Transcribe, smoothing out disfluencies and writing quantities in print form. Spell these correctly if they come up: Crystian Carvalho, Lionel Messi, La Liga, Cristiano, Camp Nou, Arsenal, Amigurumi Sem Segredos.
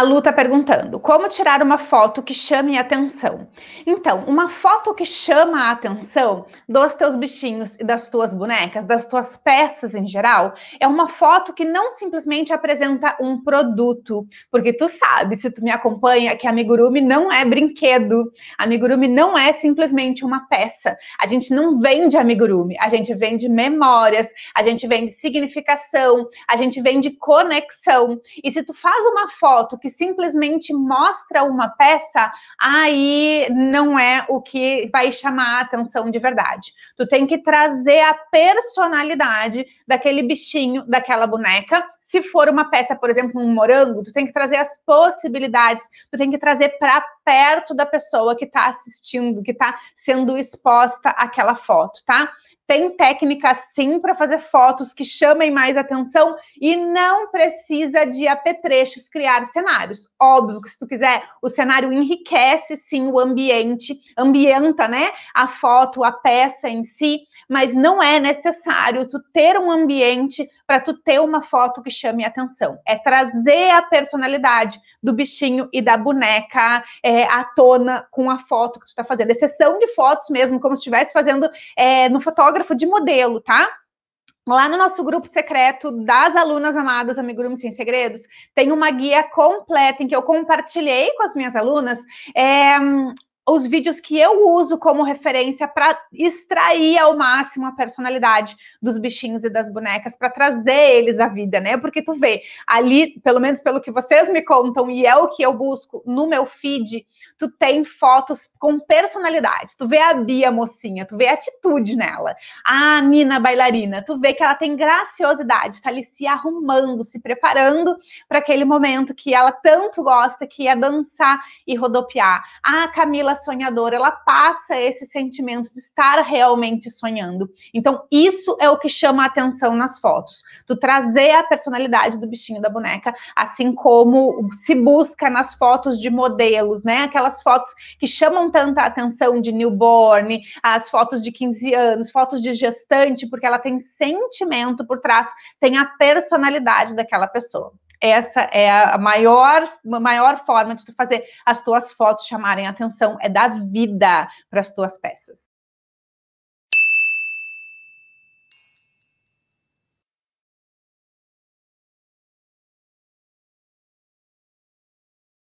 A Lu tá perguntando, como tirar uma foto que chame a atenção? Então, uma foto que chama a atenção dos teus bichinhos e das tuas bonecas, das tuas peças em geral, é uma foto que não simplesmente apresenta um produto. Porque tu sabe, se tu me acompanha, que amigurumi não é brinquedo. Amigurumi não é simplesmente uma peça. A gente não vende amigurumi, a gente vende memórias, a gente vende significação, a gente vende conexão. E se tu faz uma foto que simplesmente mostra uma peça, aí não é o que vai chamar a atenção de verdade. Tu tem que trazer a personalidade daquele bichinho, daquela boneca. Se for uma peça, por exemplo, um morango, tu tem que trazer as possibilidades, tu tem que trazer para perto da pessoa que tá assistindo, que tá sendo exposta àquela foto, tá? Tem técnica, sim, para fazer fotos que chamem mais atenção e não precisa de apetrechos, criar cenários. Óbvio que se tu quiser, o cenário enriquece, sim, o ambiente, ambienta, né, a foto, a peça em si, mas não é necessário tu ter um ambiente para tu ter uma foto que chame atenção. É trazer a personalidade do bichinho e da boneca à tona com a foto que tu tá fazendo. É sessão de fotos mesmo, como se estivesse fazendo no fotógrafo de modelo, tá? Lá no nosso grupo secreto das alunas amadas Amigurumi Sem Segredos, tem uma guia completa em que eu compartilhei com as minhas alunas os vídeos que eu uso como referência para extrair ao máximo a personalidade dos bichinhos e das bonecas, para trazer eles à vida, né? Porque tu vê, ali, pelo menos pelo que vocês me contam, e é o que eu busco no meu feed, tu tem fotos com personalidade. Tu vê a Bia mocinha, tu vê a atitude nela. A Nina bailarina, tu vê que ela tem graciosidade, tá ali se arrumando, se preparando para aquele momento que ela tanto gosta, que é dançar e rodopiar. A Camila sonhadora, ela passa esse sentimento de estar realmente sonhando. Então, isso é o que chama a atenção nas fotos. Tu trazer a personalidade do bichinho da boneca, assim como se busca nas fotos de modelos, né? Aquelas fotos que chamam tanta atenção de newborn, as fotos de 15 anos, fotos de gestante, porque ela tem sentimento por trás, tem a personalidade daquela pessoa. Essa é a maior forma de tu fazer as tuas fotos chamarem atenção, é dar vida para as tuas peças.